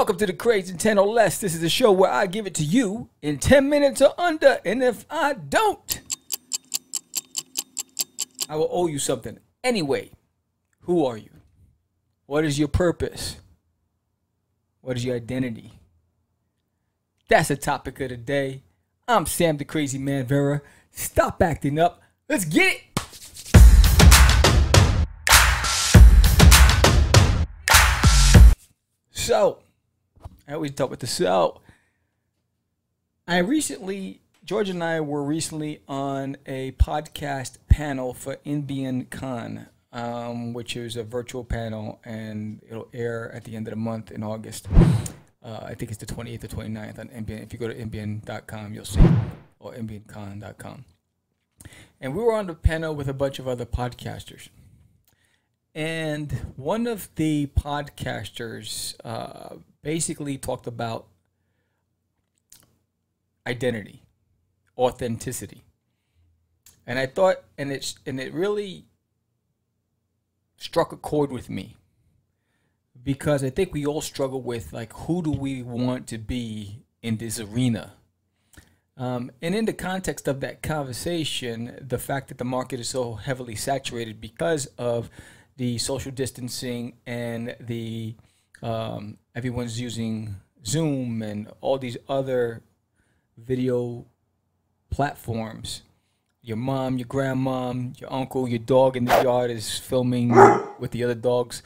Welcome to The Craze in 10 or Less. This is a show where I give it to you in 10 minutes or under, and if I don't, I will owe you something. Anyway, who are you? What is your purpose? What is your identity? That's the topic of the day. I'm Sam the Crazy Man Vera. Stop acting up. Let's get it! So, I always dealt with the so. George and I were recently on a podcast panel for NBN Con, which is a virtual panel, and it'll air at the end of the month in August. I think it's the 28th or 29th on NBN. If you go to NBN.com, you'll see, or NBNCon.com. And we were on the panel with a bunch of other podcasters. And one of the podcasters basically talked about identity, authenticity. And I thought, and it really struck a chord with me, because I think we all struggle with, like, who do we want to be in this arena? And in the context of that conversation, the fact that the market is so heavily saturated because of the social distancing and the everyone's using Zoom and all these other video platforms. Your mom, your grandmom, your uncle, your dog in the yard is filming with the other dogs.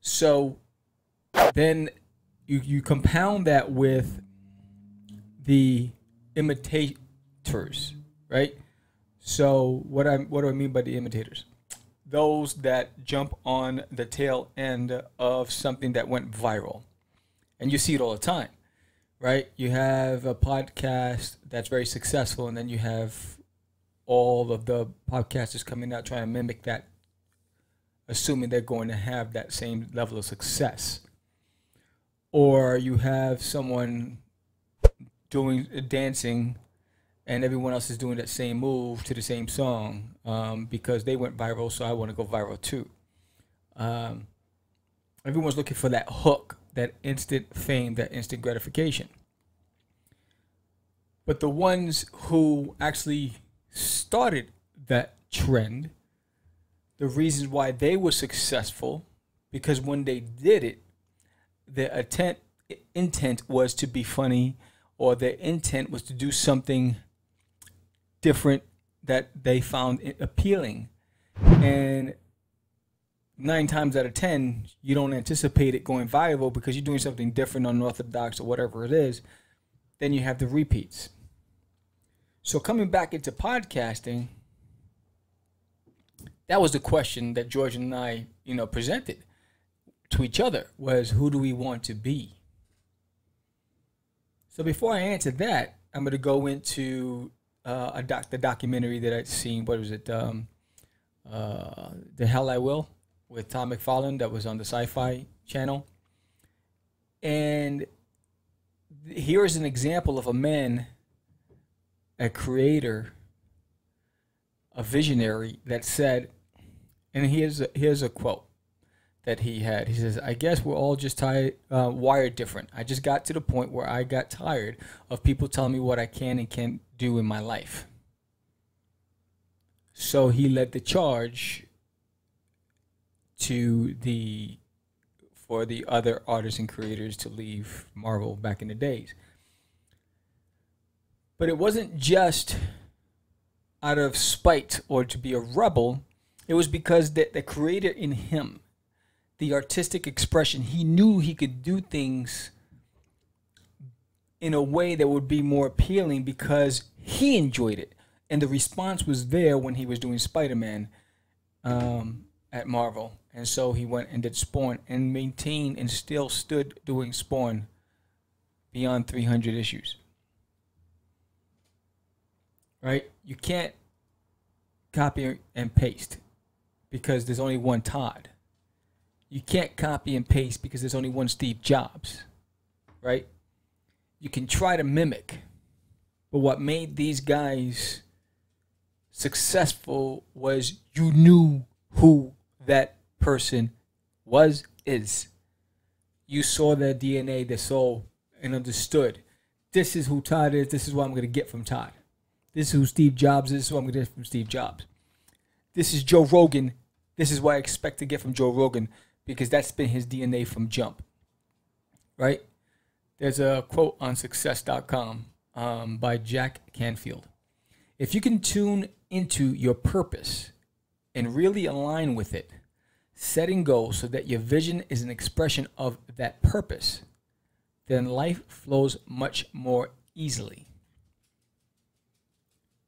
So then you compound that with the imitators, right? So what do I mean by the imitators? Those that jump on the tail end of something that went viral. And you see it all the time, right? You have a podcast that's very successful, and then you have all of the podcasters coming out trying to mimic that, assuming they're going to have that same level of success. Or you have someone doing dancing, and everyone else is doing that same move to the same song because they went viral, so I want to go viral too. Everyone's looking for that hook, that instant fame, that instant gratification. But the ones who actually started that trend, the reasons why they were successful, because when they did it, their intent was to be funny, or their intent was to do something different that they found appealing. And 9 times out of 10, you don't anticipate it going viral because you're doing something different, unorthodox, or whatever it is. Then you have the repeats. So coming back into podcasting, that was the question that George and I, presented to each other, was who do we want to be? So before I answer that, I'm going to go into the documentary that I'd seen. What was it? The Hell I Will, with Todd McFarlane, that was on the Sci-Fi Channel. And here is an example of a man, a creator, a visionary, that said, and here's a quote that he had. He says, I guess we're all just tired, wired different. I just got to the point where I got tired of people telling me what I can and can't do in my life. So he led the charge for the other artists and creators to leave Marvel back in the days. But it wasn't just out of spite or to be a rebel. It was because the creator in him, the artistic expression, he knew he could do things in a way that would be more appealing because he enjoyed it. And the response was there when he was doing Spider-Man at Marvel. And so he went and did Spawn, and maintained and still stood doing Spawn beyond 300 issues. Right? You can't copy and paste because there's only one Todd. You can't copy and paste because there's only one Steve Jobs, right? You can try to mimic, but what made these guys successful was you knew who that person was, is. you saw their DNA, their soul, and understood, this is who Todd is, this is what I'm going to get from Todd. This is who Steve Jobs is, this is what I'm going to get from Steve Jobs. This is Joe Rogan, this is what I expect to get from Joe Rogan, because that's been his DNA from jump, right? There's a quote on success.com by Jack Canfield. If you can tune into your purpose and really align with it, setting goals so that your vision is an expression of that purpose, then life flows much more easily.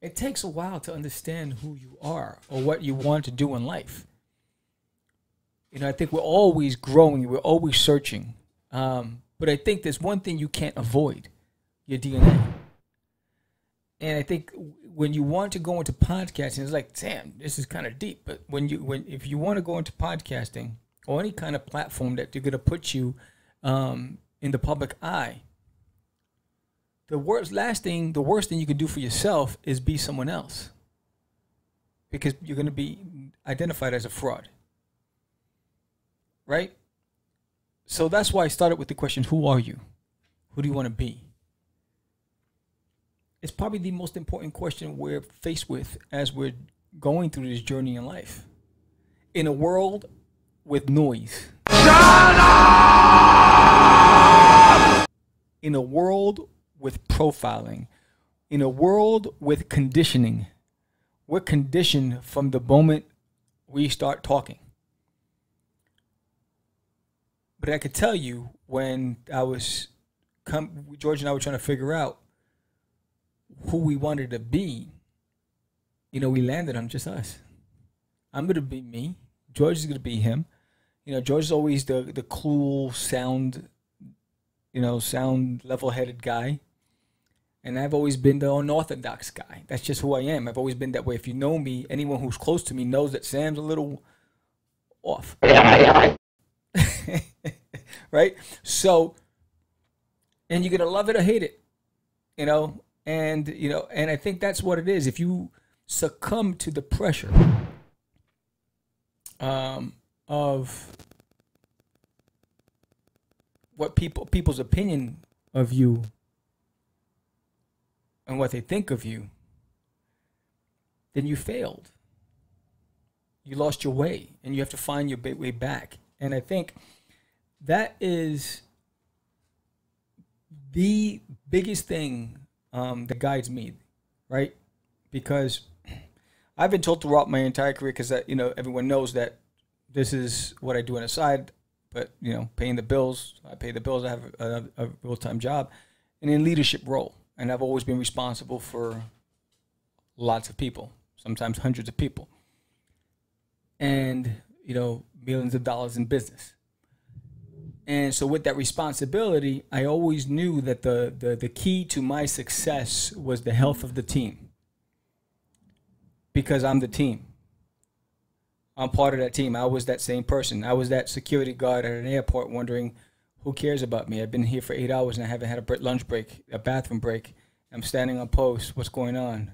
It takes a while to understand who you are or what you want to do in life. You know, I think we're always growing, we're always searching. But I think there's one thing you can't avoid, your DNA. And I think when you want to go into podcasting, it's like, damn, this is kind of deep. But when you, if you want to go into podcasting or any kind of platform that you're going to put you in the public eye, the worst thing you can do for yourself is be someone else, because you're going to be identified as a fraud, right? So that's why I started with the question, who are you? Who do you want to be? It's probably the most important question we're faced with as we're going through this journey in life. In a world with noise. Shut up! In a world with profiling. In a world with conditioning. We're conditioned from the moment we start talking. But I could tell you, when I was, George and I were trying to figure out who we wanted to be, you know, we landed on just us. I'm gonna be me, George is gonna be him. You know, George is always the cool, sound, you know, level-headed guy, and I've always been the unorthodox guy. That's just who I am. I've always been that way. If you know me, anyone who's close to me knows that Sam's a little off. Right? So, and you're gonna love it or hate it, you know. And, you know, and I think that's what it is. If you succumb to the pressure of what people's opinion of you and what they think of you, then you failed. You lost your way, and you have to find your way back. And I think that is the biggest thing that guides me, right? Because I've been told throughout my entire career, because, you know, everyone knows that this is what I do on the side, but, you know, paying the bills, I pay the bills, I have a real-time job, and in leadership role, and I've always been responsible for lots of people, sometimes hundreds of people, and, you know, millions of dollars in business. And so with that responsibility, I always knew that the key to my success was the health of the team. Because I'm the team. I'm part of that team. I was that same person. I was that security guard at an airport wondering, who cares about me? I've been here for 8 hours and I haven't had a lunch break, a bathroom break. I'm standing on post. What's going on?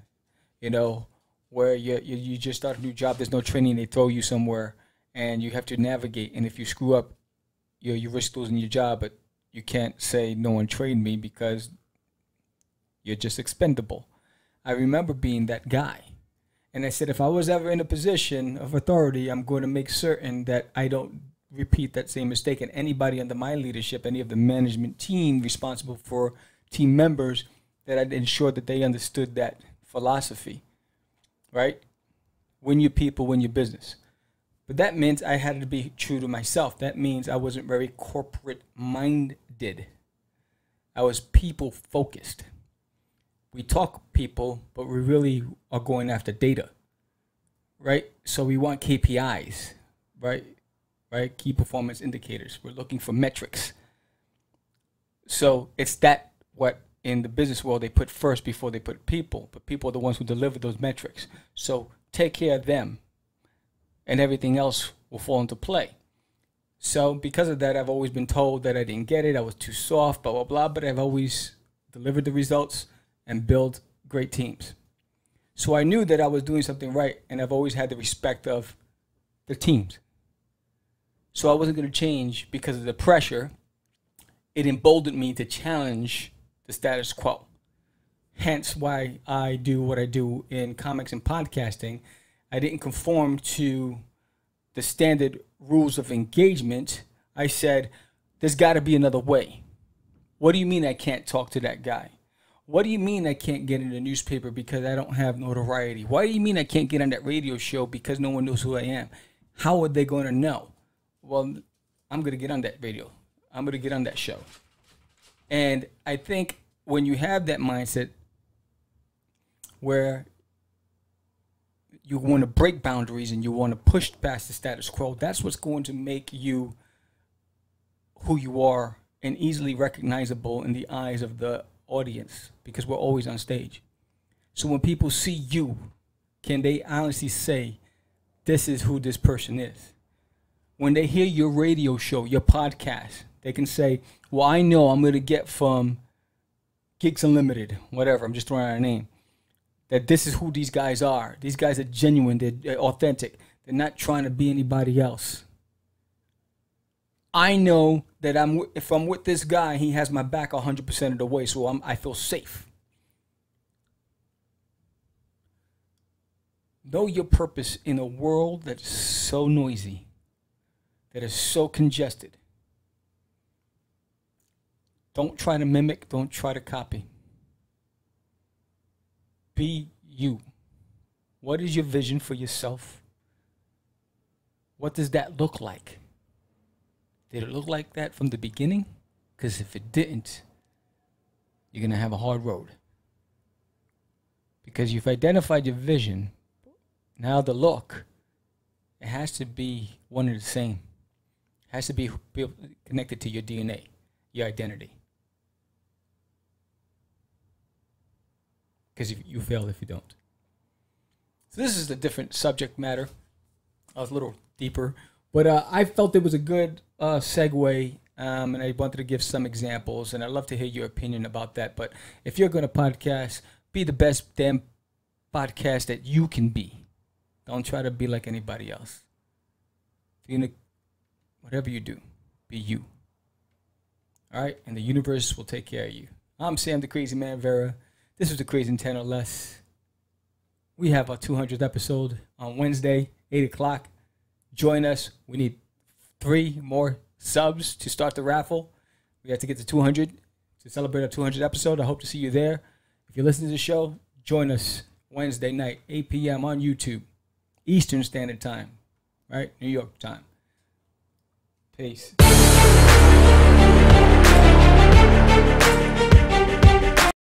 You know, where you just start a new job. There's no training. They throw you somewhere and you have to navigate. And if you screw up, you risk losing your job, but you can't say no one trained me because you're just expendable. I remember being that guy. And I said, if I was ever in a position of authority, I'm going to make certain that I don't repeat that same mistake. And anybody under my leadership, any of the management team responsible for team members, that I'd ensure that they understood that philosophy, right? Win your people, win your business. But that meant I had to be true to myself. That means I wasn't very corporate-minded. I was people-focused. We talk people, but we really are going after data, right? So we want KPIs, right? Right? Key performance indicators. We're looking for metrics. So it's that what in the business world they put first before they put people. But people are the ones who deliver those metrics. So take care of them, and everything else will fall into play. So because of that, I've always been told that I didn't get it, I was too soft, blah, blah, blah, but I've always delivered the results and built great teams. So I knew that I was doing something right, and I've always had the respect of the teams. So I wasn't going to change because of the pressure it emboldened me to challenge the status quo. Hence why I do what I do in comics and podcasting. I didn't conform to the standard rules of engagement. I said, there's got to be another way. What do you mean I can't talk to that guy? What do you mean I can't get in the newspaper because I don't have notoriety? Why do you mean I can't get on that radio show because no one knows who I am? How are they going to know? Well, I'm going to get on that radio. I'm going to get on that show. And I think when you have that mindset where you want to break boundaries and you want to push past the status quo, that's what's going to make you who you are and easily recognizable in the eyes of the audience, because we're always on stage. So when people see you, can they honestly say, this is who this person is? When they hear your radio show, your podcast, they can say, well, I know I'm going to get from Geeks Unlimited, whatever, I'm just throwing out a name, that this is who these guys are. These guys are genuine, they're authentic. They're not trying to be anybody else. I know that if I'm with this guy, he has my back 100% of the way, so I feel safe. Know your purpose in a world that's so noisy, that is so congested. Don't try to mimic, don't try to copy. Be you. What is your vision for yourself? What does that look like? Did it look like that from the beginning? Because if it didn't, you're going to have a hard road. Because you've identified your vision, now the look, it has to be one and the same. It has to be connected to your DNA, your identity. Because you fail if you don't. So this is a different subject matter. I was a little deeper. But I felt it was a good segue, and I wanted to give some examples, and I'd love to hear your opinion about that. But if you're going to podcast, be the best damn podcast that you can be. Don't try to be like anybody else. If you're gonna, whatever you do, be you. All right? And the universe will take care of you. I'm Sam the Crazy Man Vera. This is The Craze in 10 or Less. We have our 200th episode on Wednesday, 8 o'clock. Join us. We need 3 more subs to start the raffle. We have to get to 200 to celebrate our 200th episode. I hope to see you there. If you're listening to the show, join us Wednesday night, 8 p.m. on YouTube, Eastern Standard Time, right? New York time. Peace.